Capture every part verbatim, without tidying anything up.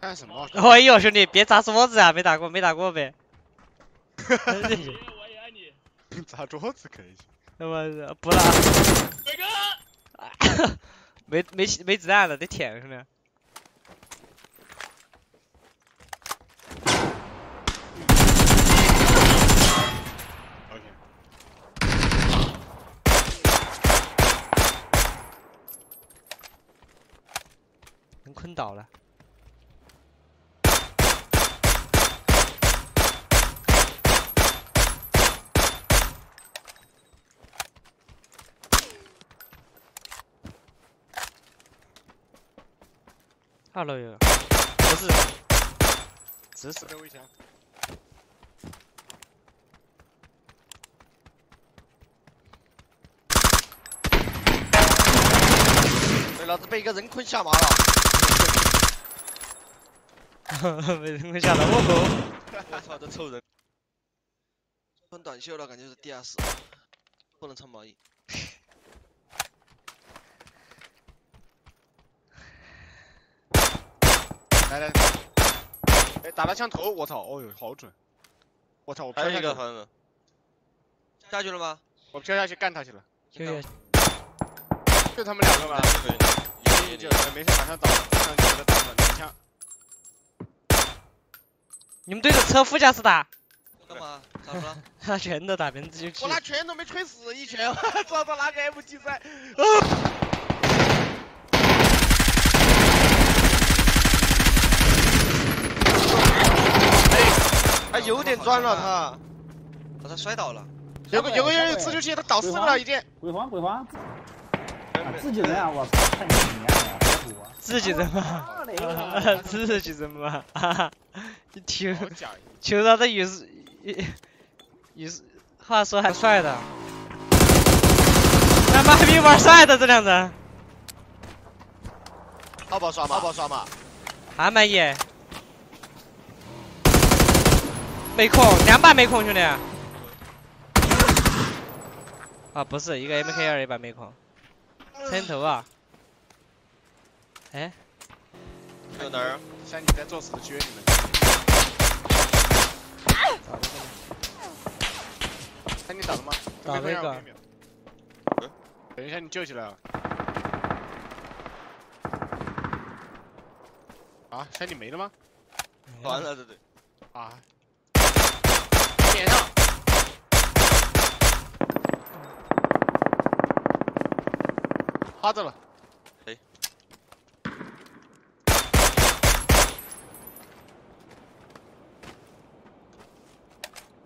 干什么？哎呦，兄弟，别砸桌子啊！没打过，没打过呗。哈哈哈！我也爱你。砸桌子可以。我不了。伟哥。没没没子弹了，得舔兄弟。 昏倒了，二楼有，不是，直死的危险。对，老子被一个人困下马了。 没人会下来，我狗！我操，这臭人！穿短袖了，感觉是地下室，不能穿毛衣。来来，哎，打他枪头，我操，哦呦，好准！我操，我飘下去了。下去了吗？我飘下去干他去了。就就他们两个吧。一九九，没事，马上倒，马上给他打了两枪。 你们对着车副驾驶打？干嘛？咋了？他全都打，别人自己去。我拿拳都没锤死一拳，操他拿个 M G 三。啊！哎，有点钻了他，把他摔倒了。有个有个人有自救器，他倒四个了已经。鬼皇鬼皇，自己人啊！我操，太牛逼了！自己人吗？自己人吗？哈哈。 求求他的语速，语速话说还帅的，他妈还没玩帅的这两人。淘宝刷吗？淘宝刷吗？还没耶。没空，两把没空，兄弟。啊，不是一个 M K 二一把没空，撑头啊。哎。在哪儿？像你在做死绝你们。 看你打了吗？打那个。嗯，等一下你救起来啊！啊，山顶没了吗？完了，对对。啊！点上。趴着了。哎。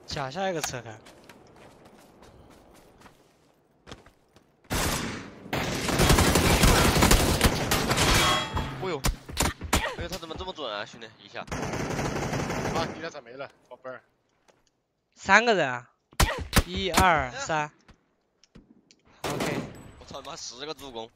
假下一个车开。 兄弟，一下啊！你俩咋没了，宝贝儿？三个人啊，一二三。OK。我操你妈，十个助攻！